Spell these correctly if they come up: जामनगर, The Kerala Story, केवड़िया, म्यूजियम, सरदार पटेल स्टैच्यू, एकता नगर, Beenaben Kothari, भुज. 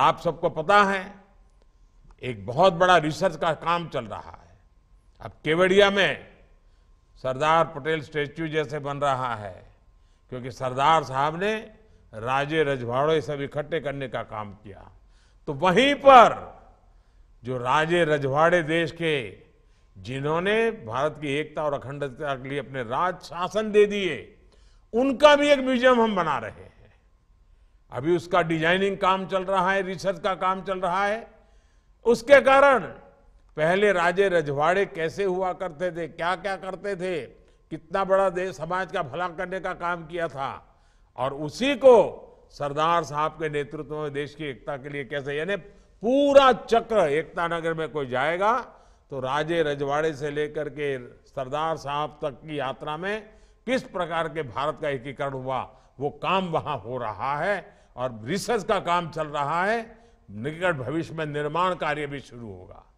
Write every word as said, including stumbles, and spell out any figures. आप सबको पता है एक बहुत बड़ा रिसर्च का काम चल रहा है। अब केवड़िया में सरदार पटेल स्टैच्यू जैसे बन रहा है, क्योंकि सरदार साहब ने राजे रजवाड़े सब इकट्ठे करने का काम किया। तो वहीं पर जो राजे रजवाड़े देश के, जिन्होंने भारत की एकता और अखंडता के लिए अपने राज शासन दे दिए, उनका भी एक म्यूजियम हम बना रहे हैं। अभी उसका डिजाइनिंग काम चल रहा है, रिसर्च का काम चल रहा है। उसके कारण पहले राजे रजवाड़े कैसे हुआ करते थे, क्या क्या करते थे, कितना बड़ा देश समाज का भला करने का काम किया था, और उसी को सरदार साहब के नेतृत्व में देश की एकता के लिए कैसे, यानी पूरा चक्र। एकता नगर में कोई जाएगा तो राजे रजवाड़े से लेकर के सरदार साहब तक की यात्रा में किस प्रकार के भारत का एकीकरण हुआ, वो काम वहाँ हो रहा है और रिसर्च का काम चल रहा है। निकट भविष्य में निर्माण कार्य भी शुरू होगा।